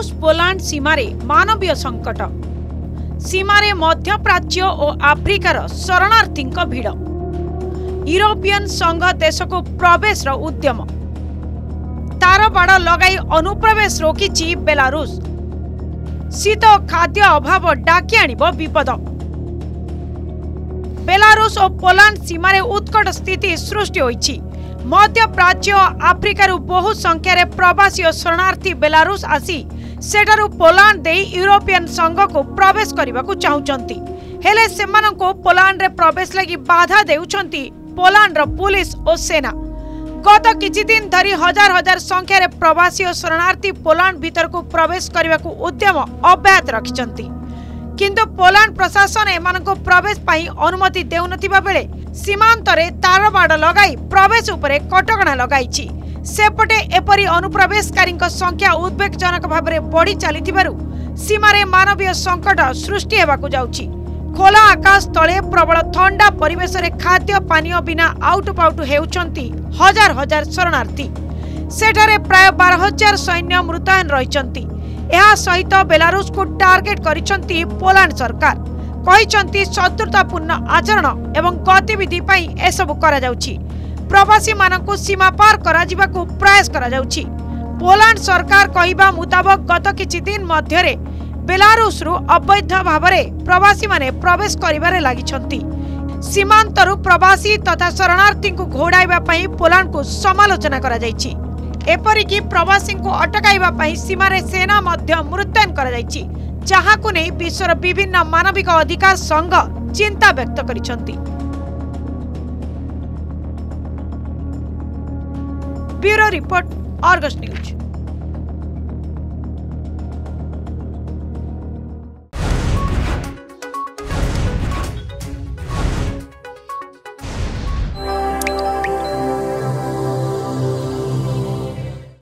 Belarus Poland सीमारे मानवीय संकट, सीमारे मध्यप्राच्य और आफ्रिकार शरणार्थी भिड़, यूरोपियन संघ देश को प्रवेश उद्यम, तार बाड़ लगाई अनुप्रवेश रोकी बेलारूस, शीत खाद्य अभाव डाकी आणिब विपद। बेलारूस और पोलैंड सीमारे उत्कट स्थिति सृष्टि होइछि। मध्यप्राच्य और आफ्रिकार बहु संख्यार प्रवासी और शरणार्थी बेलारूस आसी सेठारु पोलैंड देई यूरोपियन संघ को प्रवेश करने चाहुचंती, हेले सेमानंको पोलैंड रे प्रवेश लागि बाधा देउचंती पोलैंड रो पुलिस और सेना। गत किछि दिन धरी हजार हजार संख्यार प्रवासी और शरणार्थी पोलैंड भीतर को प्रवेश करने को उद्यम अब्याहत रखिचंती, किंतु पोलैंड प्रशासन एमानको प्रवेश पाई अनुमति देउनथिबा बेले सीमांतरे तारबाड़ लगाई प्रवेश उपरे कटकणा लगाइछि। सेपटे एपरि अनुप्रवेशकारींक संख्या उद्वेगजनक भाबरे बढ़ी चालिथिबारु सीमारे मानवीय संकट सृष्टि हेबाकु जाउछि। खोला आकाश तले प्रबल ठंडा परिवेश रे खाद्य पानी बिना आउटुपाउटु हेउचंती हजार हजार शरणार्थी। सेठारे प्राय 12,000 सैन्य मृतायन रहिचंती। एहा सहित बेलारूस को टार्गेट करिचंती पोलैंड सरकार, कहिचंती शत्रुतापूर्ण आचरण एवं गतिविधि पई एसबु करा जाउछि। प्रवासी मानकु सीमा पार करा जिबाकु प्रयास करा जाउछि। पोलैंड सरकार कहिबा मुताबिक गत किछि दिन मध्यरे बेलारूस रु अवैध भावरे प्रवासी माने प्रवेश करिबारे लागिछंती। सीमांतरु प्रवासी तथा शरणार्थी को घोड़ाइबा पई पोलैंड को समालोचना करा जायछि। एपरिकि प्रवासी को अटकाइबा पई सीमारे सेना मध्य मुतयन करा जायछि, जहाकु नै विश्वर विभिन्न मानविक अधिकार संघ चिंता व्यक्त करिछंती। Bureau report, Argus news.